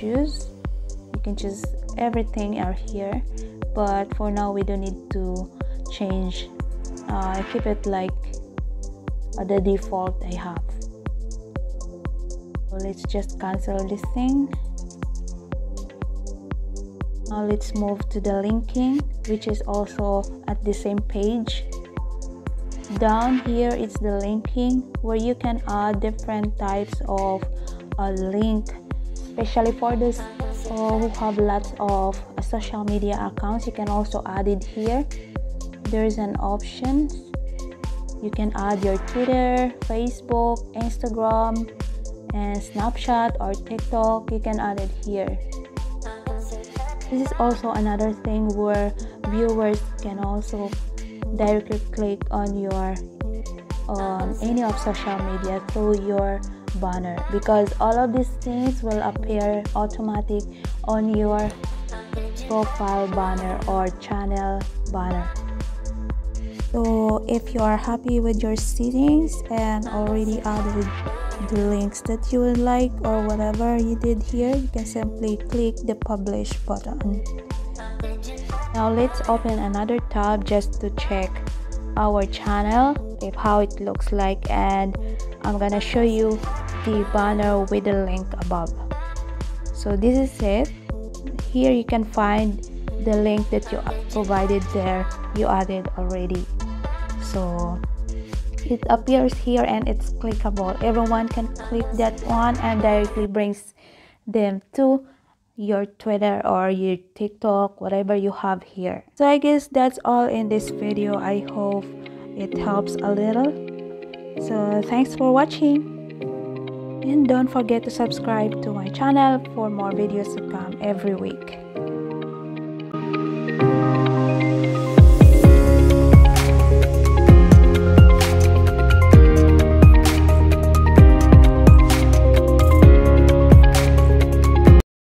choose. You can choose everything out here, but for now we don't need to change. I keep it like the default I have. So let's just cancel this thing. Now let's move to the linking, which is also at the same page. Down here is the linking, where you can add different types of link, especially for those who have lots of social media accounts. You can also add it here. There is an option. You can add your Twitter, Facebook, Instagram, and Snapchat or TikTok. You can add it here. This is also another thing where viewers can also directly click on your any of social media through your banner, because all of these things will appear automatic on your profile banner or channel banner. So if you are happy with your settings and already added the links that you would like or whatever you did here, you can simply click the publish button. Now let's open another tab just to check our channel, if how it looks like, and I'm gonna show you the banner with the link above. So this is it. Here you can find the link that you provided there, you added already. So it appears here and it's clickable. Everyone can click that one and directly brings them to your Twitter or your TikTok, whatever you have here. So I guess that's all in this video. I hope it helps a little. So thanks for watching, and don't forget to subscribe to my channel for more videos to come every week.